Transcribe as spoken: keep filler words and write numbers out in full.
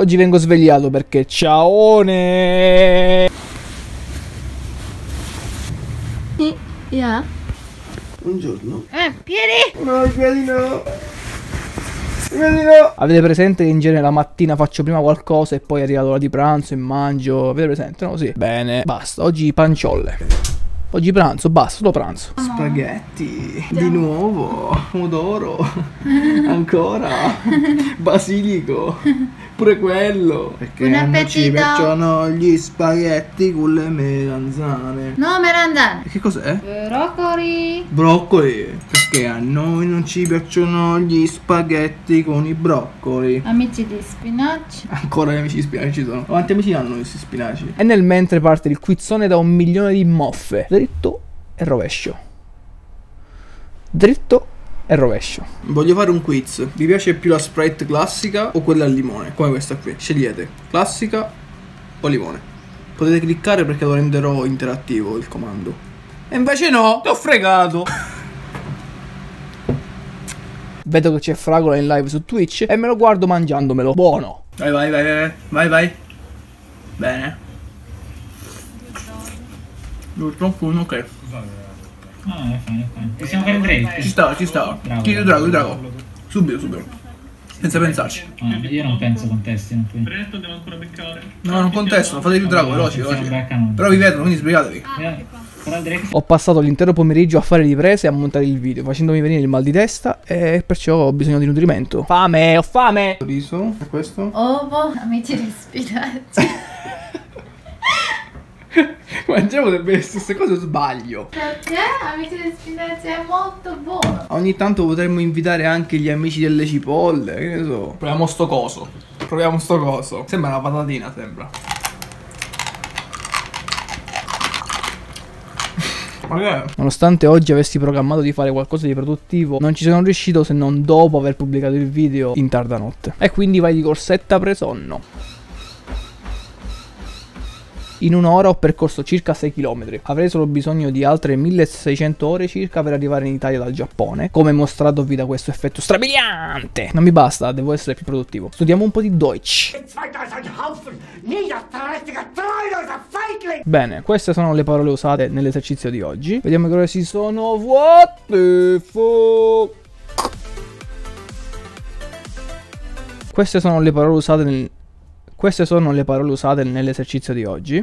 Oggi vengo svegliato perché ciaone! Sì, yeah. Buongiorno. Eh, Pieri! No, Pierino! Pierino! Avete presente che in genere la mattina faccio prima qualcosa e poi arriva l'ora di pranzo e mangio? Avete presente? No, sì. Bene, basta. Oggi panciolle. Oggi pranzo, basta, solo pranzo. Spaghetti, di nuovo, pomodoro, ancora, basilico, pure quello. Perché non ci piacciono gli spaghetti con le melanzane. No, melanzane. Che cos'è? Broccoli. Broccoli. Perché a noi non ci piacciono gli spaghetti con i broccoli. Amici di spinaci. Ancora gli amici di spinaci ci sono. Quanti amici hanno questi spinaci? E nel mentre parte il quizzone da un milione di moffe. Dritto e rovescio. Dritto e rovescio. Voglio fare un quiz. Vi piace più la Sprite classica o quella al limone? Come questa qui. Scegliete classica o limone. Potete cliccare perché lo renderò interattivo il comando. E invece no, ti ho fregato. Vedo che c'è Fragola in live su Twitch e me lo guardo mangiandomelo. Buono. Vai vai vai vai vai vai. Bene. Qualcuno ok. Ah, possiamo fare il drink. Ci sta, ci sta. Chiedo il drago, il drago. Subito, subito. Senza pensarci. Ah, io non penso contestino. Presto, devo ancora beccare. No, non contestano, fate il drago, veloci, veloci. Però vi vedono, quindi sbrigatevi. Ho passato l'intero pomeriggio a fare riprese e a montare il video, facendomi venire il mal di testa e perciò ho bisogno di nutrimento. Fame, ho fame! Riso, è questo? Ovo, amici respirati. Mangiamo sempre le stesse cose o sbaglio? Perché? Amici delle spinaci è molto buono. Ogni tanto potremmo invitare anche gli amici delle cipolle, che ne so. Proviamo sto coso. Proviamo sto coso. Sembra una patatina, sembra. Okay. Nonostante oggi avessi programmato di fare qualcosa di produttivo, non ci sono riuscito se non dopo aver pubblicato il video in tarda notte. E quindi vai di corsetta presonno. In un'ora ho percorso circa sei chilometri. Avrei solo bisogno di altre milleseicento ore circa per arrivare in Italia dal Giappone, come mostratovi da questo effetto strabiliante. Non mi basta, devo essere più produttivo. Studiamo un po' di Deutsch. Bene, queste sono le parole usate nell'esercizio di oggi. Vediamo che ore si sono. What the fuck? Queste sono le parole usate nel... Queste sono le parole usate nell'esercizio di oggi.